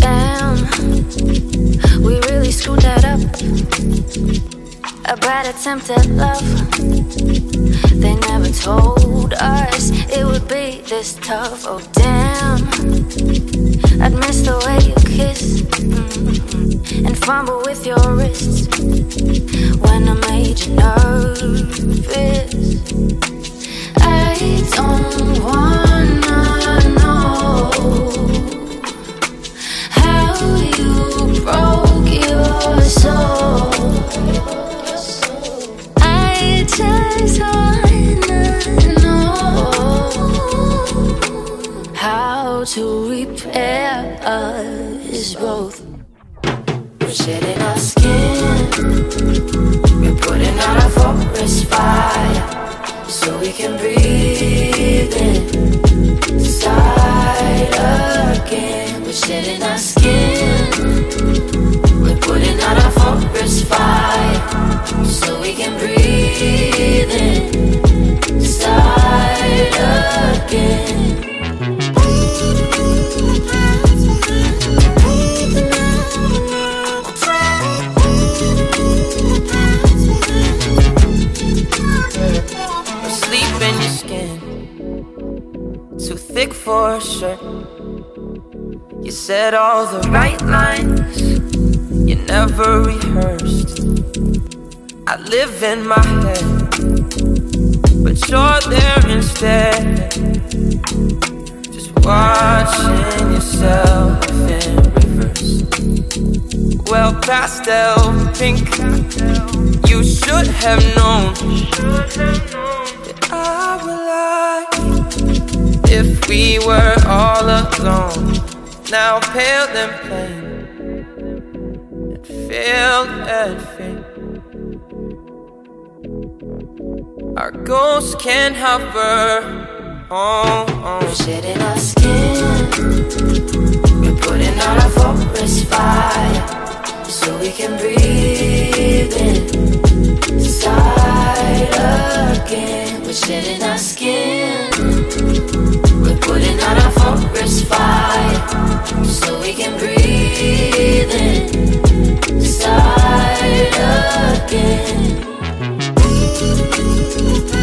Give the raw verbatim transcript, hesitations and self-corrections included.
Damn, we really screwed that up. A bad attempt at love. They never told us it would be this tough. Oh damn, I'd miss the way you kiss, mm-hmm, and fumble with your wrists when I made you nervous. I don't wanna know how you broke your soul. I just wanna know how to repair us both. We're shedding our skin, we're putting out a forest fire, so we can breathe inside again. We're shedding our skin, we're putting out our forest fire, so we can breathe inside again. Too thick for a shirt. You said all the right lines, you never rehearsed. I live in my head, but you're there instead, just watching yourself in reverse. Well, pastel pink, you should have known that I will lie if we were all alone. Now pale and plain and filled and faint, our ghosts can hover. Oh, oh. We're shedding our skin, we're putting out our forest fire, so we can breathe inside again. We're shedding our skin, we're putting out our forest fire, so we can breathe inside again.